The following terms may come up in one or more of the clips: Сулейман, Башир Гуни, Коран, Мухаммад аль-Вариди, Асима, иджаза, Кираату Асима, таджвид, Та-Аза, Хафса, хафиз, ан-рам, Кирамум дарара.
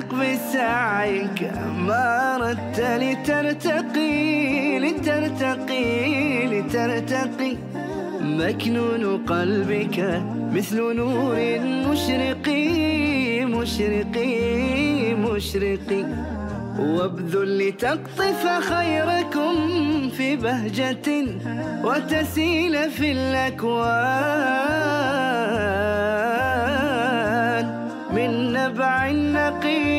ارتق بسعيك ما ردت لترتقي لترتقي لترتقي مكنون قلبك مثل نور مشرقي مشرقي مشرقي وابذل تقطف خيركم في بهجة وتسيل في الأكوان من نبع نقي.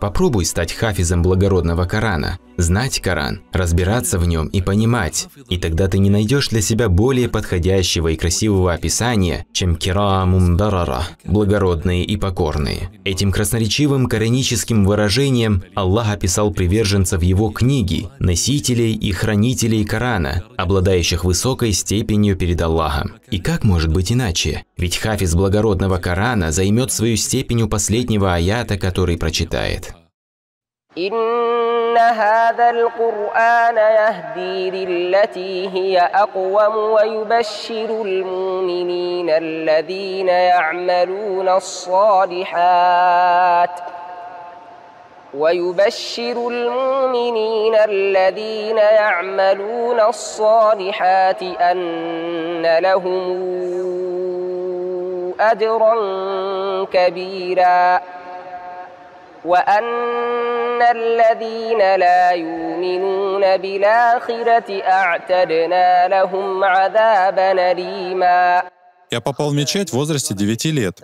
Попробуй стать хафизом благородного Корана, знать Коран, разбираться в нем и понимать, и тогда ты не найдешь для себя более подходящего и красивого описания, чем «Кирамум дарара» – благородные и покорные. Этим красноречивым кораническим выражением Аллах описал приверженцев его книги, носителей и хранителей Корана, обладающих высокой степенью перед Аллахом. И как может быть иначе? Ведь хафиз благородного Корана займет свою степень у последнего аята, который прочитает. إن هذا القرآن يهدي للتي هي أقوم ويبشر المؤمنين الذين يعملون الصالحات أن لهم أجرا كبيرا وأن الذين لا يؤمنون بالآخرة أعتدنا لهم عذابا أليما. Я попал в мечеть в возрасте 9 лет.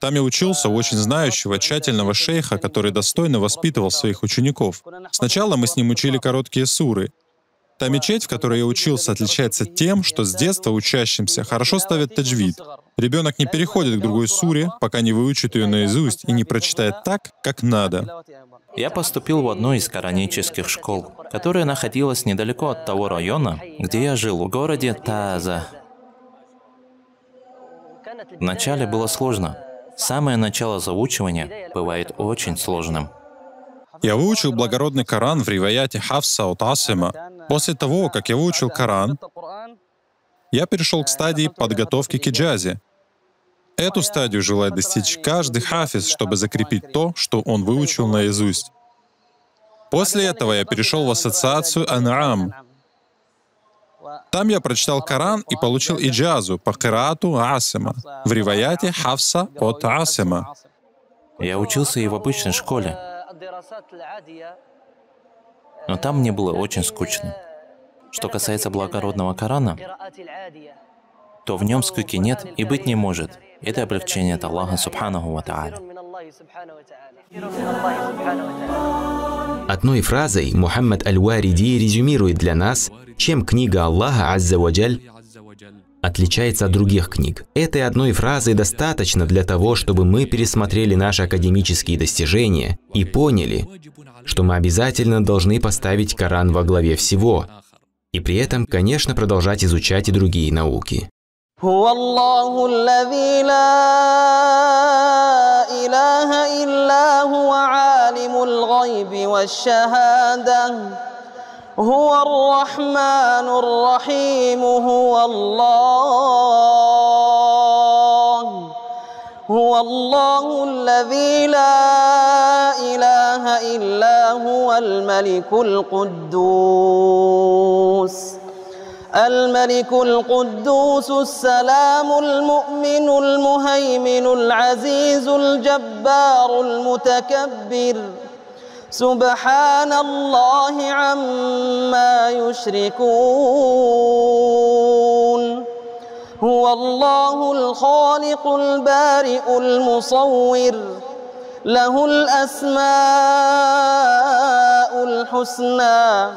Там я учился у очень знающего, тщательного шейха, который достойно воспитывал своих учеников. Сначала мы с ним учили короткие суры. Та мечеть, в которой я учился, отличается тем, что с детства учащимся хорошо ставят таджвид. Ребенок не переходит к другой суре, пока не выучит ее наизусть и не прочитает так, как надо. Я поступил в одну из коранических школ, которая находилась недалеко от того района, где я жил, в городе Та-Аза. Вначале было сложно. Самое начало заучивания бывает очень сложным. Я выучил благородный Коран в риваяте Хафса от Асима. После того, как я выучил Коран, я перешел к стадии подготовки к иджазе. Эту стадию желает достичь каждый хафиз, чтобы закрепить то, что он выучил наизусть. После этого я перешел в ассоциацию ан-рам. Там я прочитал Коран и получил иджазу по Кираату Асима в риваяте Хафса от Асима. Я учился и в обычной школе, но там мне было очень скучно. Что касается благородного Корана, то в нем скуки нет и быть не может. Это облегчение от Аллаха Субханаху ва Тааля. Одной фразой Мухаммад аль-Вариди резюмирует для нас, чем книга Аллаха Азза ва Джаль отличается от других книг. Этой одной фразы достаточно для того, чтобы мы пересмотрели наши академические достижения и поняли, что мы обязательно должны поставить Коран во главе всего, и при этом, конечно, продолжать изучать и другие науки. هو الله الذي لا إله إلا هو الملك القدوس السلام المؤمن المهيمن العزيز الجبار المتكبر سبحان الله عما يشركون هو الله الخالق البارئ المصور له الأسماء الحسنى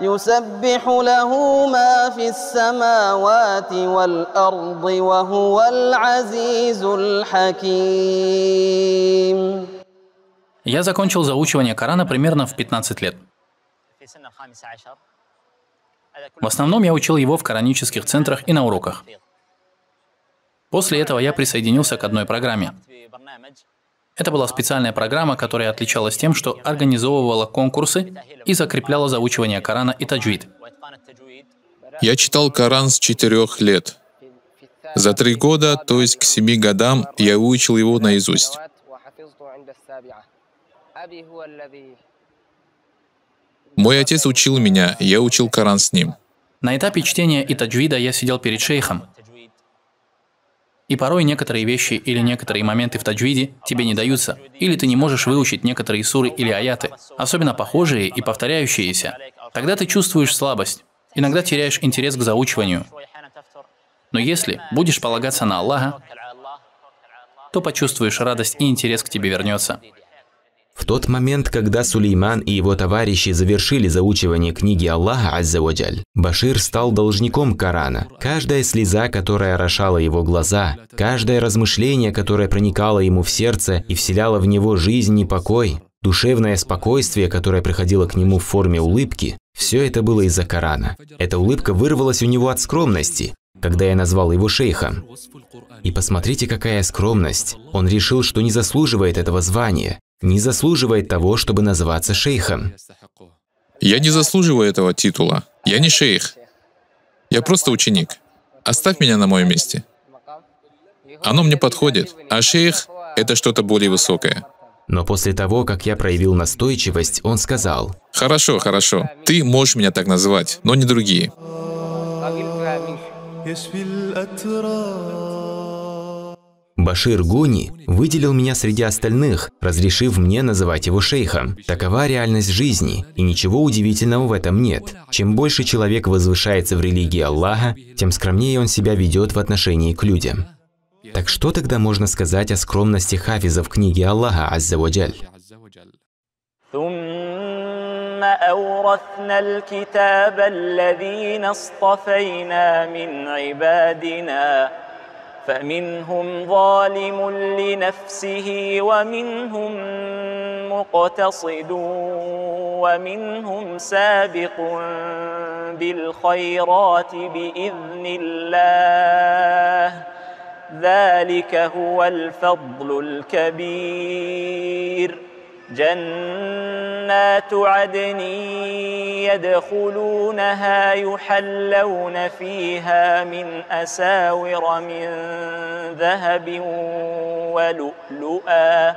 يسبح له ما في السماوات والأرض وهو العزيز الحكيم. Я закончил заучивание Корана примерно в 15 лет. В основном я учил его в коранических центрах и на уроках. После этого я присоединился к одной программе. Это была специальная программа, которая отличалась тем, что организовывала конкурсы и закрепляла заучивание Корана и таджвид. Я читал Коран с 4 лет. За 3 года, то есть к 7 годам, я выучил его наизусть. Мой отец учил меня, я учил Коран с ним. На этапе чтения и таджвида я сидел перед шейхом. И порой некоторые вещи или некоторые моменты в таджвиде тебе не даются, или ты не можешь выучить некоторые суры или аяты, особенно похожие и повторяющиеся. Тогда ты чувствуешь слабость, иногда теряешь интерес к заучиванию. Но если будешь полагаться на Аллаха, то почувствуешь радость и интерес к тебе вернется. В тот момент, когда Сулейман и его товарищи завершили заучивание книги Аллаха Аззаваджаль, Башир стал должником Корана. Каждая слеза, которая орошала его глаза, каждое размышление, которое проникало ему в сердце и вселяло в него жизнь и покой, душевное спокойствие, которое приходило к нему в форме улыбки, все это было из-за Корана. Эта улыбка вырвалась у него от скромности, когда я назвал его шейхом. И посмотрите, какая скромность! Он решил, что не заслуживает этого звания, не заслуживает того, чтобы называться шейхом. Я не заслуживаю этого титула. Я не шейх. Я просто ученик. Оставь меня на моем месте. Оно мне подходит. А шейх — это что-то более высокое. Но после того, как я проявил настойчивость, он сказал: «Хорошо, хорошо. Ты можешь меня так называть, но не другие». Башир Гуни выделил меня среди остальных, разрешив мне называть его шейхом. Такова реальность жизни, и ничего удивительного в этом нет. Чем больше человек возвышается в религии Аллаха, тем скромнее он себя ведет в отношении к людям. Так что тогда можно сказать о скромности хафизов книги Аллаха Аззаваджаль? أورثنا الكتاب الذين اصطفينا من عبادنا فمنهم ظالم لنفسه ومنهم مقتصد ومنهم سابق بالخيرات بإذن الله ذلك هو الفضل الكبير جنات عدن يدخلونها يحلون فيها من أساور من ذهب ولؤلؤا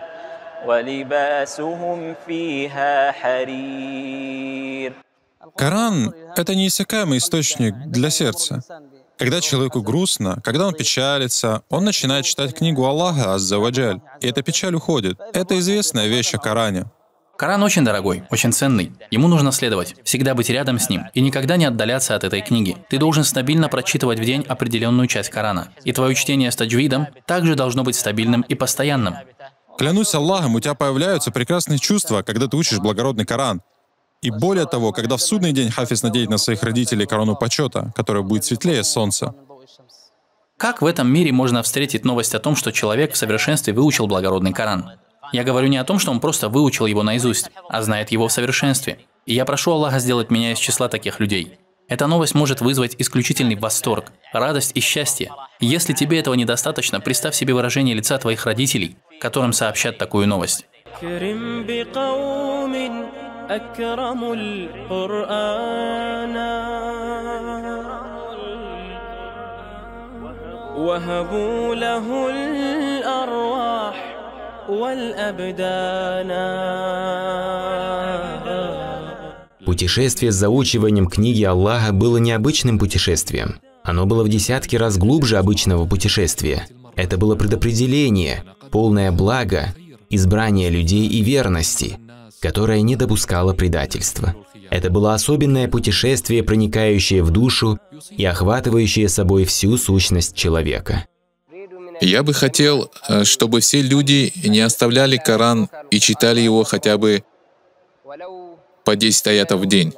ولباسهم فيها حرير. Коран — это неиссякаемый источник для сердца. Когда человеку грустно, когда он печалится, он начинает читать книгу Аллаха Аззаваджаль, и эта печаль уходит. Это известная вещь о Коране. Коран очень дорогой, очень ценный. Ему нужно следовать, всегда быть рядом с ним и никогда не отдаляться от этой книги. Ты должен стабильно прочитывать в день определенную часть Корана. И твое чтение с таджвидом также должно быть стабильным и постоянным. Клянусь Аллахом, у тебя появляются прекрасные чувства, когда ты учишь благородный Коран. И более того, когда в судный день хафиз наденет на своих родителей корону почета, которая будет светлее солнца. Как в этом мире можно встретить новость о том, что человек в совершенстве выучил благородный Коран? Я говорю не о том, что он просто выучил его наизусть, а знает его в совершенстве. И я прошу Аллаха сделать меня из числа таких людей. Эта новость может вызвать исключительный восторг, радость и счастье. Если тебе этого недостаточно, представь себе выражение лица твоих родителей, которым сообщат такую новость. أكرم القرآن وهبوا له الأرواح والأبدان. Путешествие с заучиванием книги Аллаха было необычным путешествием. Оно было в десятки раз глубже обычного путешествия. Это было предопределение, полное благо, избрание людей и верности, которая не допускала предательства. Это было особенное путешествие, проникающее в душу и охватывающее собой всю сущность человека. Я бы хотел, чтобы все люди не оставляли Коран и читали его хотя бы по 10 аятов в день.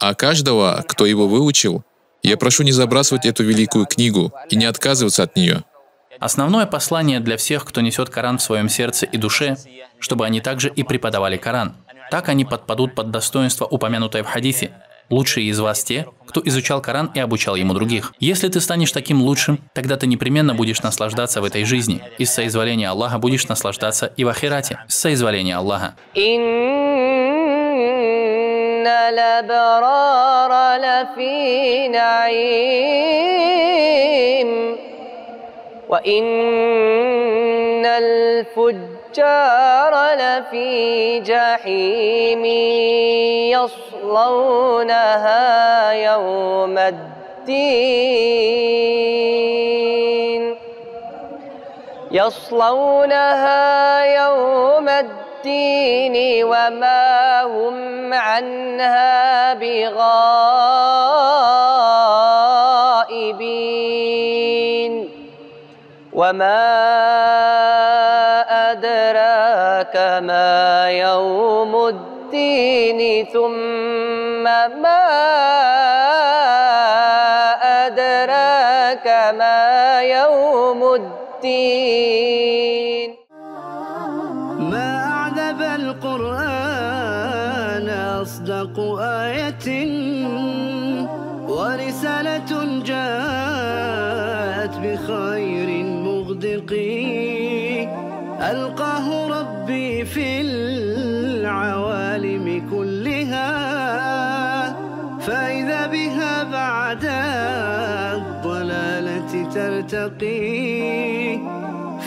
А каждого, кто его выучил, я прошу не забрасывать эту великую книгу и не отказываться от нее. Основное послание для всех, кто несет Коран в своем сердце и душе, чтобы они также и преподавали Коран. Так они подпадут под достоинство, упомянутое в хадисе: «Лучшие из вас те, кто изучал Коран и обучал ему других». Если ты станешь таким лучшим, тогда ты непременно будешь наслаждаться в этой жизни. И с соизволения Аллаха будешь наслаждаться и в ахирате. С соизволения Аллаха. إن الأبرار لفي نعيم وإن الفجار لفي جحيم يصلونها يوم الدين يصلونها يوم الدين وما هم عنها بغائبين وما أدراك ما يوم الدين ثم ما أدراك ما يوم الدين ما أعذب القرآن أصدق آية ورسالة جاءت بخير مغدق ألقاه ربي في العوالم كلها فإذا بها بعد الضلالة ترتقي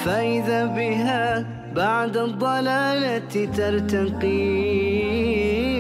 فإذا بها بعد الضلالة ترتقي.